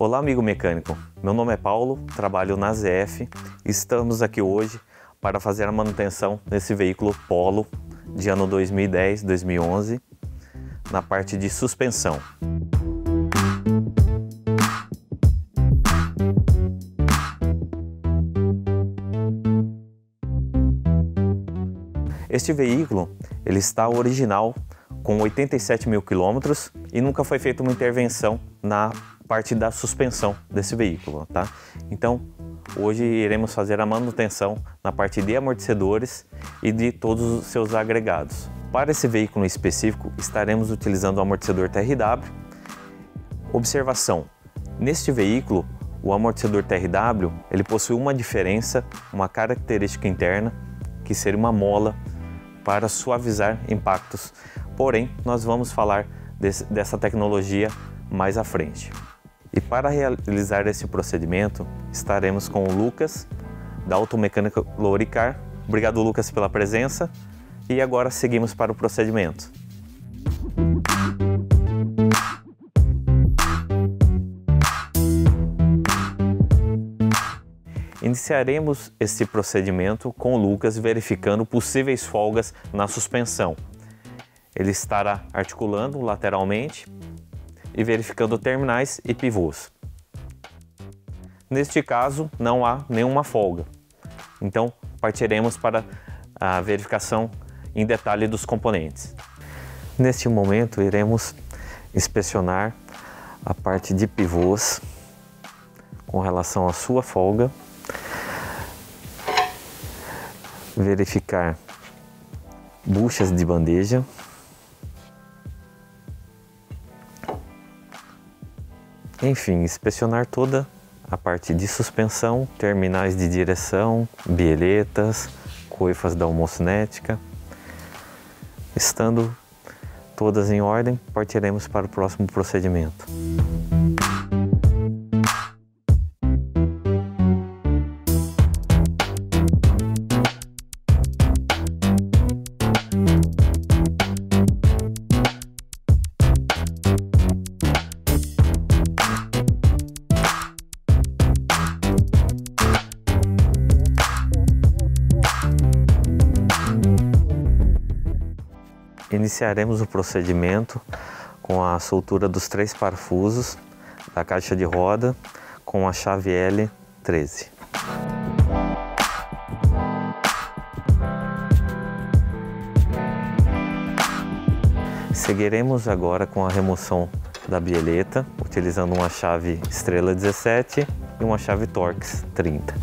Olá, amigo mecânico, meu nome é Paulo, trabalho na ZF e estamos aqui hoje para fazer a manutenção desse veículo Polo de ano 2010-2011 na parte de suspensão. Este veículo ele está original com 87 mil quilômetros e nunca foi feita uma intervenção na parte da suspensão desse veículo, tá? Então hoje iremos fazer a manutenção na parte de amortecedores e de todos os seus agregados. Para esse veículo em específico estaremos utilizando o amortecedor TRW. Observação: neste veículo o amortecedor TRW ele possui uma diferença, uma característica interna que seria uma mola para suavizar impactos, porém nós vamos falar dessa tecnologia mais à frente. E para realizar esse procedimento estaremos com o Lucas da Automecânica Loricar. Obrigado, Lucas, pela presença, e agora seguimos para o procedimento. Iniciaremos esse procedimento com o Lucas verificando possíveis folgas na suspensão. Ele estará articulando lateralmente e verificando terminais e pivôs. Neste caso não há nenhuma folga, então partiremos para a verificação em detalhe dos componentes. Neste momento iremos inspecionar a parte de pivôs com relação à sua folga, verificar buchas de bandeja, enfim, inspecionar toda a parte de suspensão, terminais de direção, bieletas, coifas da homocinética. Estando todas em ordem, partiremos para o próximo procedimento. Iniciaremos o procedimento com a soltura dos 3 parafusos da caixa de roda com a chave L13. Seguiremos agora com a remoção da bieleta utilizando uma chave estrela 17 e uma chave Torx 30.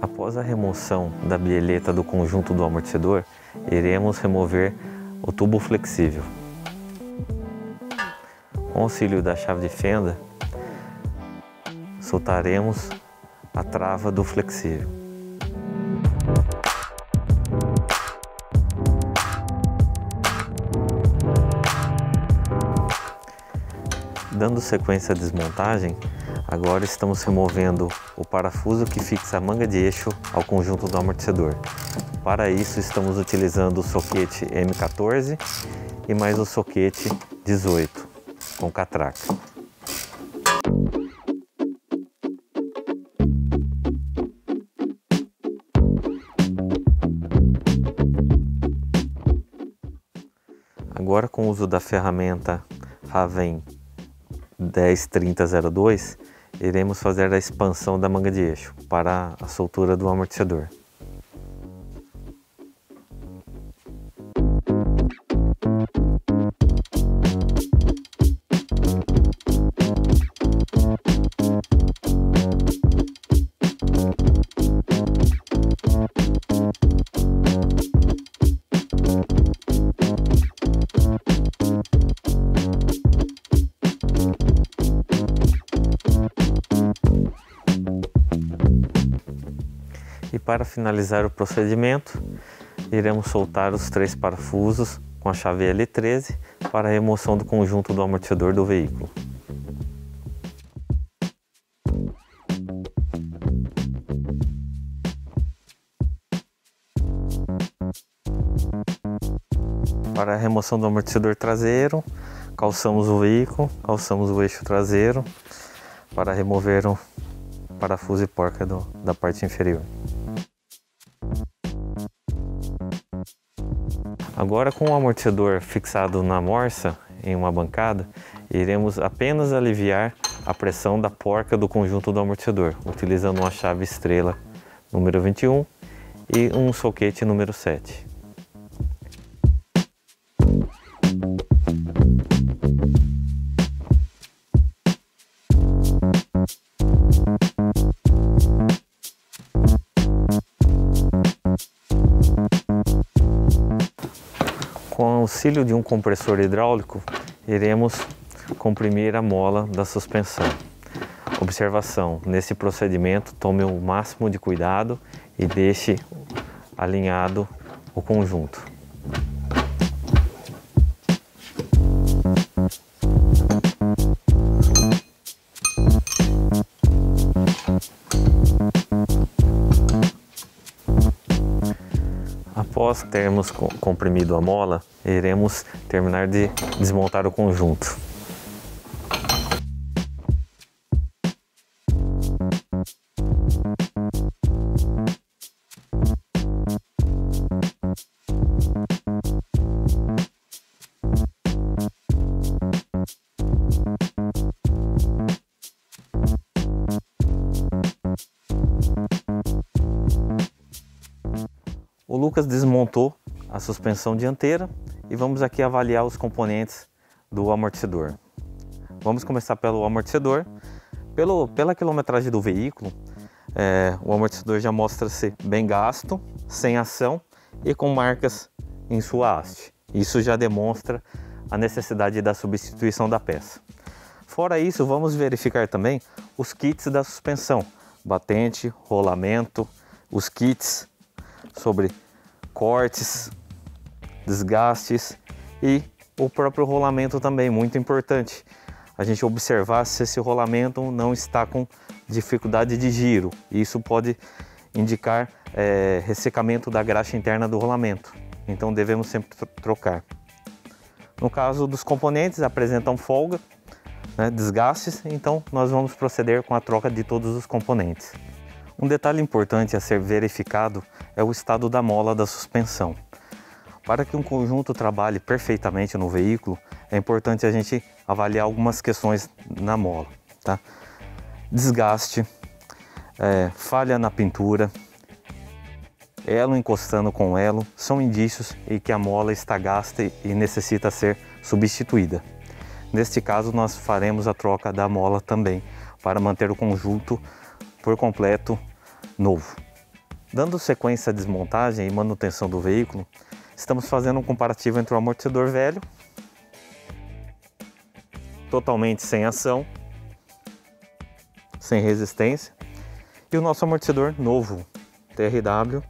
Após a remoção da bieleta do conjunto do amortecedor, iremos remover o tubo flexível. Com o auxílio da chave de fenda, soltaremos a trava do flexível. Dando sequência à desmontagem, agora estamos removendo o parafuso que fixa a manga de eixo ao conjunto do amortecedor. Para isso estamos utilizando o soquete M14 e mais o soquete 18 com catraca. Agora, com o uso da ferramenta Raven 103002, iremos fazer a expansão da manga de eixo para a soltura do amortecedor. E para finalizar o procedimento, iremos soltar os 3 parafusos com a chave L13 para a remoção do conjunto do amortecedor do veículo. Para a remoção do amortecedor traseiro, calçamos o veículo, calçamos o eixo traseiro para remover o parafuso e porca da parte inferior. Agora, com o amortecedor fixado na morsa, em uma bancada, iremos apenas aliviar a pressão da porca do conjunto do amortecedor, utilizando uma chave estrela número 21 e um soquete número 7. Com o auxílio de um compressor hidráulico, iremos comprimir a mola da suspensão. Observação: nesse procedimento, tome o máximo de cuidado e deixe alinhado o conjunto. Após termos comprimido a mola, iremos terminar de desmontar o conjunto. O Lucas desmontou a suspensão dianteira e vamos aqui avaliar os componentes do amortecedor. Vamos começar pelo amortecedor. Pela quilometragem do veículo, o amortecedor já mostra-se bem gasto, sem ação e com marcas em sua haste. Isso já demonstra a necessidade da substituição da peça. Fora isso, vamos verificar também os kits da suspensão: batente, rolamento, os kits sobre cortes, desgastes e o próprio rolamento também, muito importante a gente observar se esse rolamento não está com dificuldade de giro. Isso pode indicar ressecamento da graxa interna do rolamento, então devemos sempre trocar. No caso dos componentes, apresentam folga, né, desgastes, então nós vamos proceder com a troca de todos os componentes. Um detalhe importante a ser verificado é o estado da mola da suspensão. Para que um conjunto trabalhe perfeitamente no veículo, é importante a gente avaliar algumas questões na mola, tá? Desgaste, falha na pintura, elo encostando com elo, são indícios em que a mola está gasta e necessita ser substituída. Neste caso, nós faremos a troca da mola também, para manter o conjunto por completo novo. Dando sequência à desmontagem e manutenção do veículo, estamos fazendo um comparativo entre o amortecedor velho, totalmente sem ação, sem resistência, e o nosso amortecedor novo, TRW,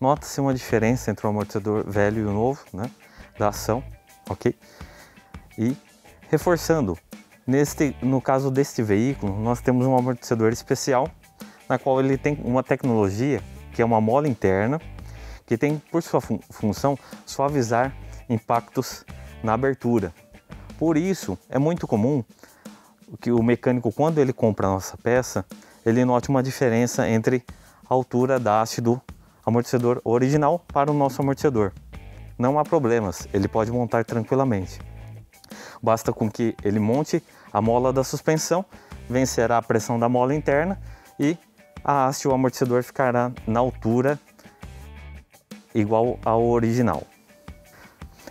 nota-se uma diferença entre o amortecedor velho e o novo, né, da ação. Ok? E reforçando, no caso deste veículo, nós temos um amortecedor especial, na qual ele tem uma tecnologia que é uma mola interna, que tem por sua função suavizar impactos na abertura. Por isso, é muito comum que o mecânico, quando ele compra a nossa peça, ele note uma diferença entre a altura da haste do amortecedor original para o nosso amortecedor. Não há problemas, ele pode montar tranquilamente. Basta com que ele monte a mola da suspensão, vencerá a pressão da mola interna e a haste, o amortecedor, ficará na altura igual ao original.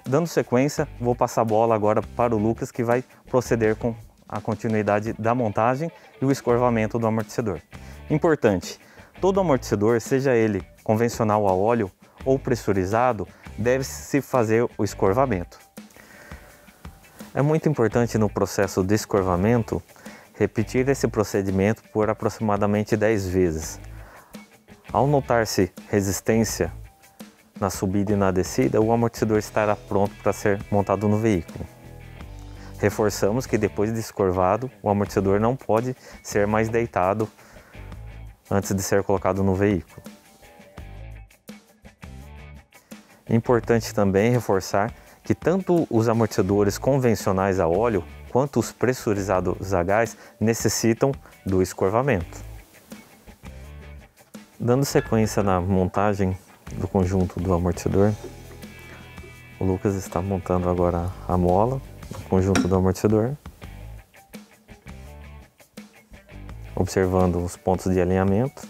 Dando sequência, vou passar a bola agora para o Lucas, que vai proceder com a continuidade da montagem e o escorvamento do amortecedor. Importante: todo amortecedor, seja ele convencional a óleo ou pressurizado, deve-se fazer o escorvamento. É muito importante no processo de escorvamento repetir esse procedimento por aproximadamente 10 vezes. Ao notar-se resistência na subida e na descida, o amortecedor estará pronto para ser montado no veículo. Reforçamos que depois de escorvado, o amortecedor não pode ser mais deitado antes de ser colocado no veículo. Importante também reforçar que tanto os amortecedores convencionais a óleo quanto os pressurizados a gás necessitam do escorvamento. Dando sequência na montagem do conjunto do amortecedor, o Lucas está montando agora a mola do conjunto do amortecedor, observando os pontos de alinhamento.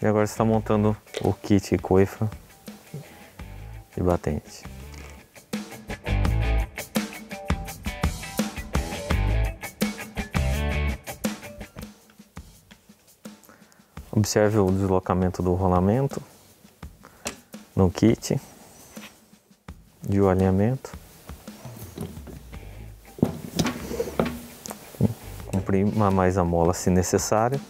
E agora está montando o kit coifa e batente. Observe o deslocamento do rolamento no kit e o alinhamento. Comprima mais a mola se necessário.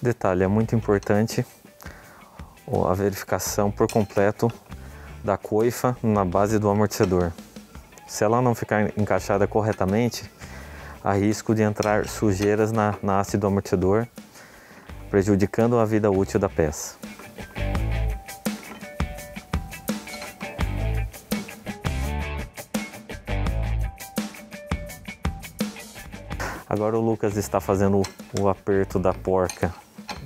Detalhe, é muito importante a verificação por completo da coifa na base do amortecedor. Se ela não ficar encaixada corretamente, há risco de entrar sujeiras na haste do amortecedor, prejudicando a vida útil da peça. Agora o Lucas está fazendo o aperto da porca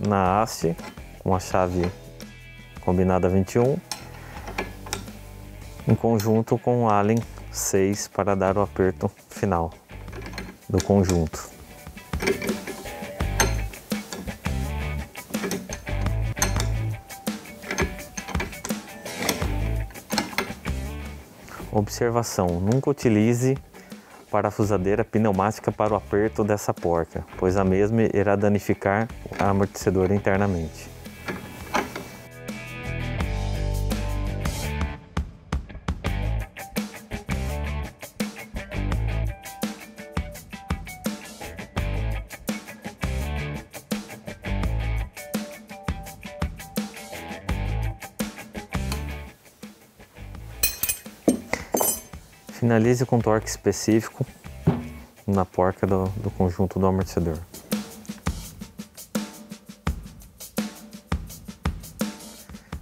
na haste com a chave combinada 21 em conjunto com o Allen 6 para dar o aperto final do conjunto. Observação: nunca utilize parafusadeira pneumática para o aperto dessa porca, pois a mesma irá danificar a amortecedora internamente. Finalize com torque específico na porca do conjunto do amortecedor.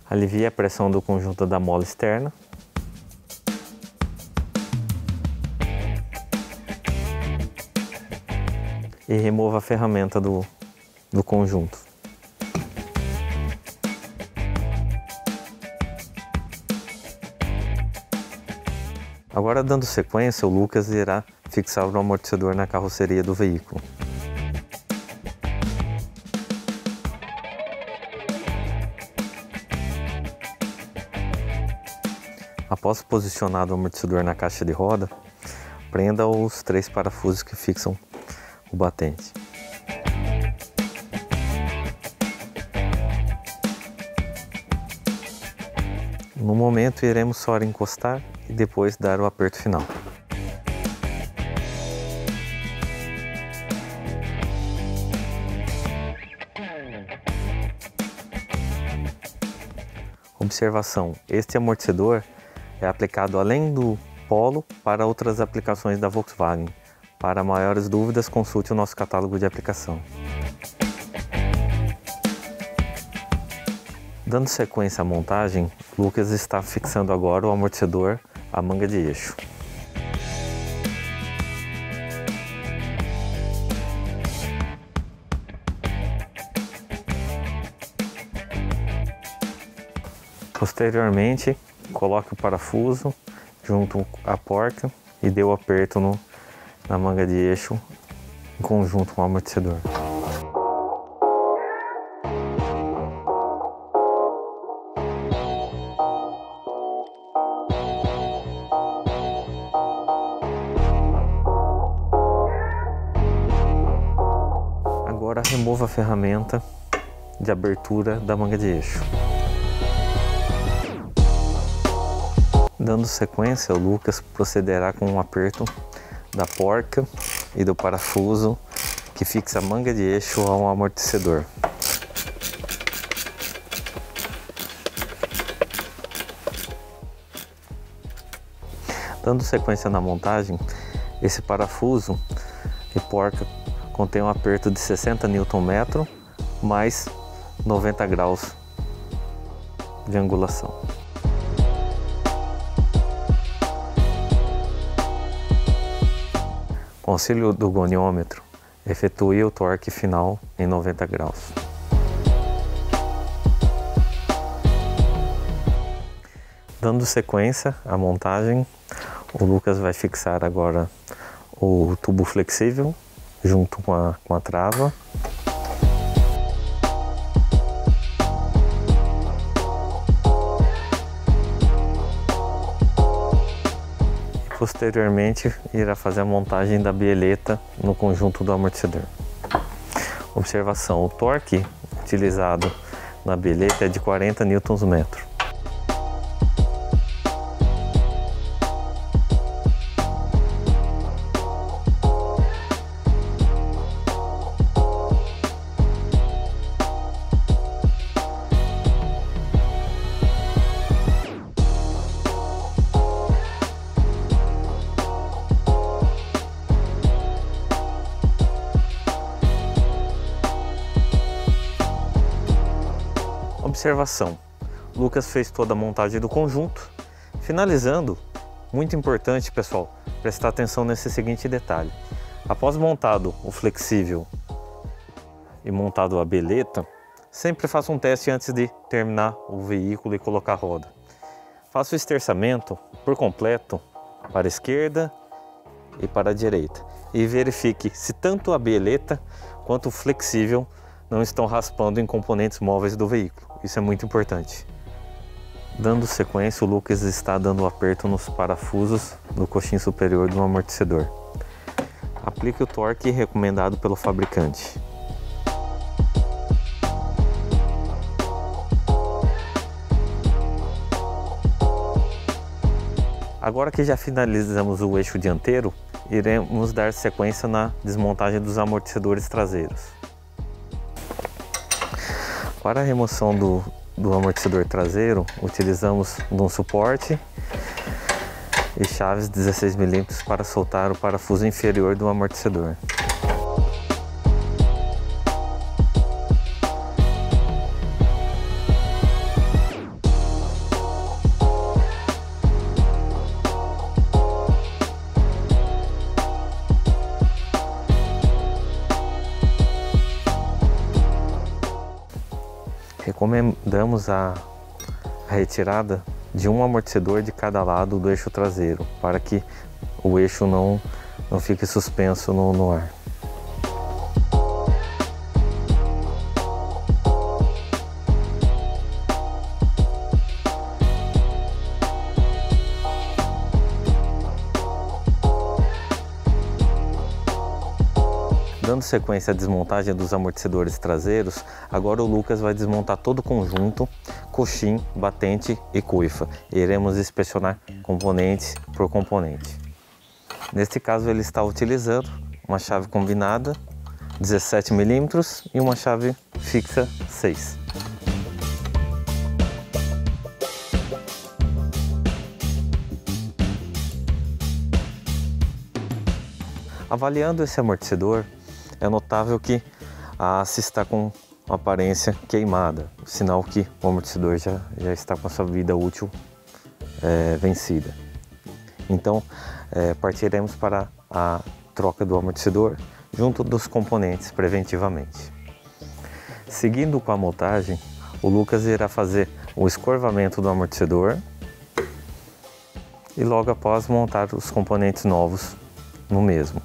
Alivie a pressão do conjunto da mola externa. E remova a ferramenta do conjunto. Agora, dando sequência, o Lucas irá fixar o amortecedor na carroceria do veículo. Após posicionado o amortecedor na caixa de roda, prenda os 3 parafusos que fixam o batente. No momento, iremos só encostar e depois dar o aperto final. Observação: este amortecedor é aplicado além do Paulo para outras aplicações da Volkswagen. Para maiores dúvidas, consulte o nosso catálogo de aplicação. Dando sequência à montagem, Lucas está fixando agora o amortecedor à manga de eixo. Posteriormente, coloque o parafuso junto à porca e dê o aperto na manga de eixo em conjunto com o amortecedor. Agora remova a ferramenta de abertura da manga de eixo. Dando sequência, o Lucas procederá com um aperto da porca e do parafuso que fixa a manga de eixo ao amortecedor. Dando sequência na montagem, esse parafuso e porca contém um aperto de 60 Nm mais 90 graus de angulação. Com o auxílio do goniômetro, efetue o torque final em 90 graus. Dando sequência à montagem, o Lucas vai fixar agora o tubo flexível junto com a trava. E posteriormente irá fazer a montagem da bieleta no conjunto do amortecedor. Observação: o torque utilizado na bieleta é de 40 Nm. Observação: Lucas fez toda a montagem do conjunto. Finalizando, muito importante, pessoal, prestar atenção nesse seguinte detalhe: após montado o flexível e montado a bieleta, sempre faça um teste antes de terminar o veículo e colocar a roda. Faça o esterçamento por completo para a esquerda e para a direita e verifique se tanto a bieleta quanto o flexível não estão raspando em componentes móveis do veículo. Isso é muito importante. Dando sequência, o Lucas está dando um aperto nos parafusos do coxim superior do amortecedor. Aplique o torque recomendado pelo fabricante. Agora que já finalizamos o eixo dianteiro, iremos dar sequência na desmontagem dos amortecedores traseiros. Para a remoção do amortecedor traseiro, utilizamos um suporte e chaves 16 mm para soltar o parafuso inferior do amortecedor. Recomendamos a retirada de um amortecedor de cada lado do eixo traseiro, para que o eixo não fique suspenso no ar. Dando sequência à desmontagem dos amortecedores traseiros, agora o Lucas vai desmontar todo o conjunto, coxim, batente e coifa. Iremos inspecionar componente por componente. Neste caso, ele está utilizando uma chave combinada 17 mm e uma chave fixa 6. Avaliando esse amortecedor, é notável que a haste está com uma aparência queimada, sinal que o amortecedor já está com a sua vida útil vencida. Então partiremos para a troca do amortecedor junto dos componentes preventivamente. Seguindo com a montagem, o Lucas irá fazer o escorvamento do amortecedor e logo após montar os componentes novos no mesmo.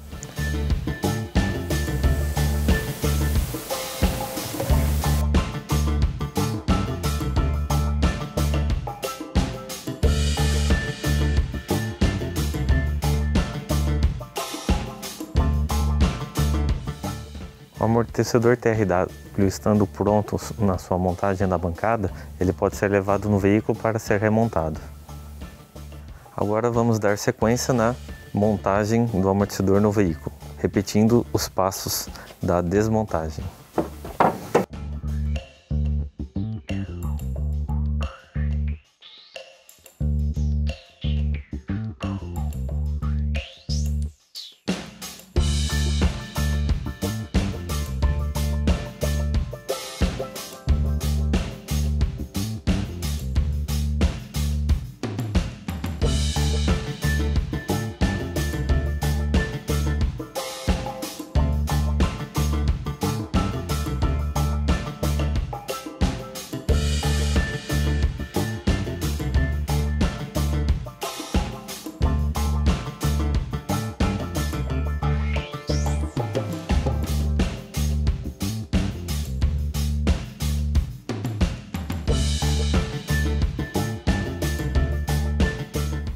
O amortecedor TRW, estando pronto na sua montagem na bancada, ele pode ser levado no veículo para ser remontado. Agora vamos dar sequência na montagem do amortecedor no veículo, repetindo os passos da desmontagem.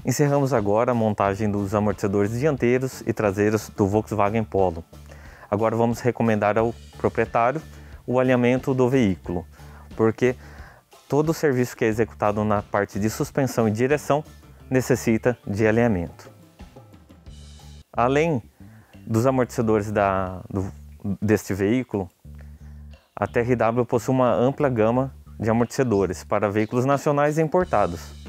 Encerramos agora a montagem dos amortecedores dianteiros e traseiros do Volkswagen Polo. Agora vamos recomendar ao proprietário o alinhamento do veículo, porque todo o serviço que é executado na parte de suspensão e direção necessita de alinhamento. Além dos amortecedores deste veículo, a TRW possui uma ampla gama de amortecedores para veículos nacionais e importados.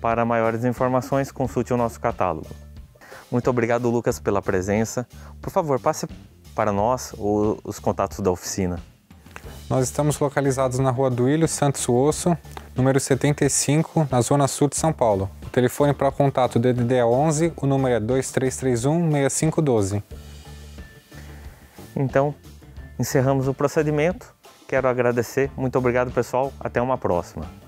Para maiores informações, consulte o nosso catálogo. Muito obrigado, Lucas, pela presença. Por favor, passe para nós os contatos da oficina. Nós estamos localizados na Rua Duílio Santos Sozzo, número 75, na Zona Sul de São Paulo. O telefone para o contato do DDD é 11, o número é 2331-6512. Então, encerramos o procedimento. Quero agradecer. Muito obrigado, pessoal. Até uma próxima.